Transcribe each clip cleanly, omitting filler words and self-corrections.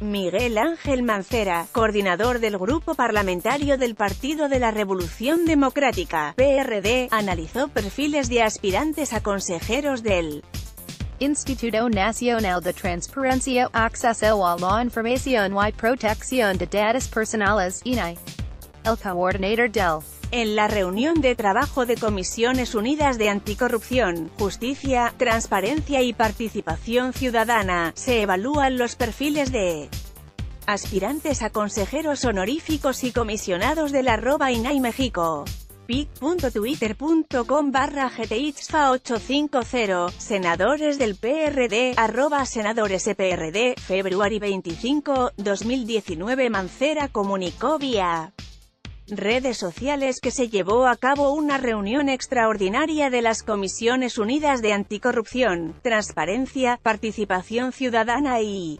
Miguel Ángel Mancera, coordinador del Grupo Parlamentario del Partido de la Revolución Democrática, PRD, analizó perfiles de aspirantes a consejeros del Instituto Nacional de Transparencia, Acceso a la Información y Protección de Datos Personales, INAI. El coordinador del En la reunión de trabajo de Comisiones Unidas de Anticorrupción, Justicia, Transparencia y Participación Ciudadana, se evalúan los perfiles de aspirantes a consejeros honoríficos y comisionados de la @INAI México. pic.twitter.com/gtixfa850, senadores del PRD, @senadoresprd, February 25, 2019. Mancera comunicó vía redes sociales que se llevó a cabo una reunión extraordinaria de las Comisiones Unidas de Anticorrupción, Transparencia, Participación Ciudadana y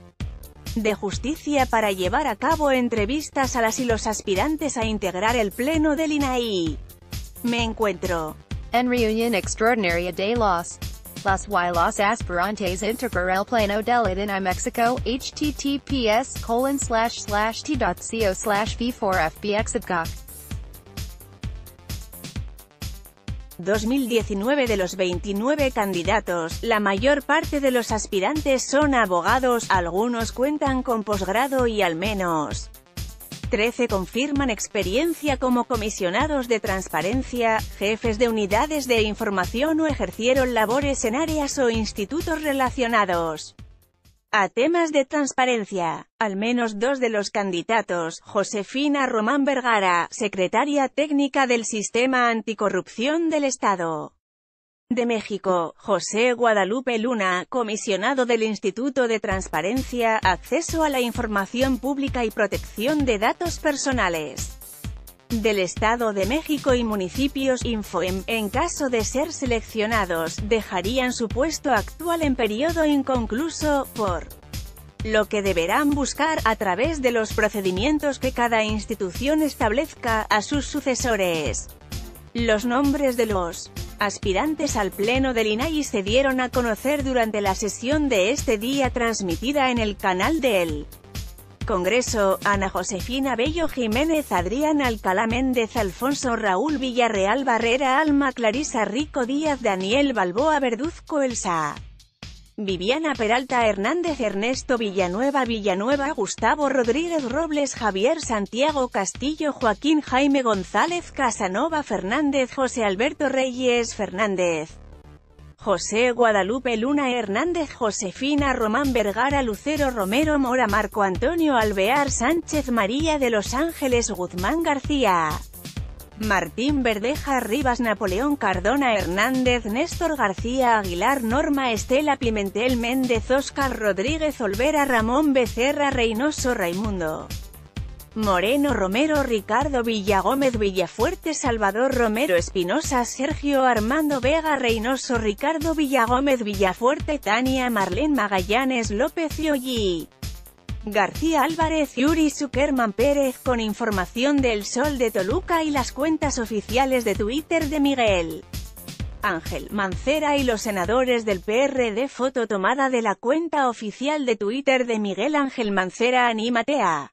de Justicia para llevar a cabo entrevistas a las y los aspirantes a integrar el Pleno del INAI. Me encuentro en reunión extraordinaria de las y los aspirantes integrar el Pleno del INAI México, https://t.co/v4fbxadgoc. 2019. De los 29 candidatos, la mayor parte de los aspirantes son abogados, algunos cuentan con posgrado y al menos 13 confirman experiencia como comisionados de transparencia, jefes de unidades de información o ejercieron labores en áreas o institutos relacionados a temas de transparencia. Al menos dos de los candidatos, Josefina Román Vergara, secretaria técnica del Sistema Anticorrupción del Estado de México; José Guadalupe Luna, comisionado del Instituto de Transparencia, Acceso a la Información Pública y Protección de Datos Personales del Estado de México y municipios, Infoem. En caso de ser seleccionados, dejarían su puesto actual en periodo inconcluso, por lo que deberán buscar, a través de los procedimientos que cada institución establezca, a sus sucesores. Los nombres de los aspirantes al Pleno del INAI se dieron a conocer durante la sesión de este día transmitida en el canal del Congreso. Ana Josefina Bello Jiménez, Adrián Alcalá Méndez, Alfonso Raúl Villarreal Barrera, Alma Clarisa Rico Díaz, Daniel Balboa Verduzco, Elsa Viviana Peralta Hernández, Ernesto Villanueva Villanueva, Gustavo Rodríguez Robles, Javier Santiago Castillo, Joaquín Jaime González Casanova Fernández, José Alberto Reyes Fernández, José Guadalupe Luna Hernández, Josefina Román Vergara, Lucero Romero Mora, Marco Antonio Alvear Sánchez, María de los Ángeles Guzmán García, Martín Verdeja Rivas, Napoleón Cardona Hernández, Néstor García Aguilar, Norma Estela Pimentel Méndez, Oscar Rodríguez Olvera, Ramón Becerra Reynoso, Raimundo Moreno Romero, Ricardo Villagómez Villafuerte, Salvador Romero Espinosa, Sergio Armando Vega Reynoso, Ricardo Villagómez Villafuerte, Tania Marlén Magallanes López y Olli García Álvarez, Yuri Zuckerman Pérez. Con información del Sol de Toluca y las cuentas oficiales de Twitter de Miguel Ángel Mancera y los senadores del PRD. Foto tomada de la cuenta oficial de Twitter de Miguel Ángel Mancera. Anímate a